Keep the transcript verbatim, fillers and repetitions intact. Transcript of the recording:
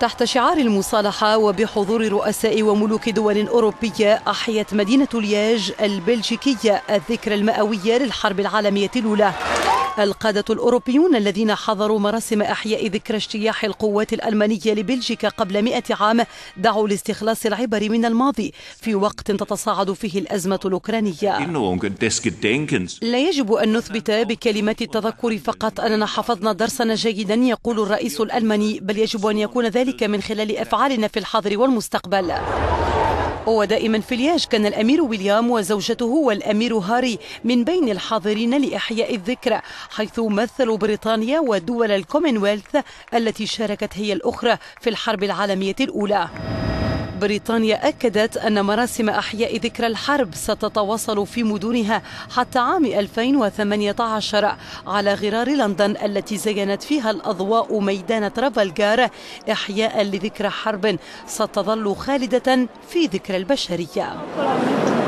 تحت شعار المصالحة وبحضور رؤساء وملوك دول أوروبية، أحيت مدينة لياج البلجيكية الذكرى المئوية للحرب العالمية الأولى. القادة الأوروبيون الذين حضروا مراسم أحياء ذكرى اجتياح القوات الألمانية لبلجيكا قبل مئة عام دعوا لاستخلاص العبر من الماضي في وقت تتصاعد فيه الأزمة الأوكرانية. لا يجب أن نثبت بكلمات التذكر فقط أننا حفظنا درسنا جيدا، يقول الرئيس الألماني، بل يجب أن يكون ذلك من خلال أفعالنا في الحاضر والمستقبل. ودائما في لياج كان الأمير ويليام وزوجته والأمير هاري من بين الحاضرين لإحياء الذكرى، حيث مثلوا بريطانيا ودول الكومنولث التي شاركت هي الأخرى في الحرب العالمية الأولى. بريطانيا أكدت أن مراسم أحياء ذكرى الحرب ستتواصل في مدنها حتى عام ألفين وثمانية عشر على غرار لندن التي زينت فيها الأضواء ميدان رفلغارة إحياء لذكرى حرب ستظل خالدة في ذكرى البشرية.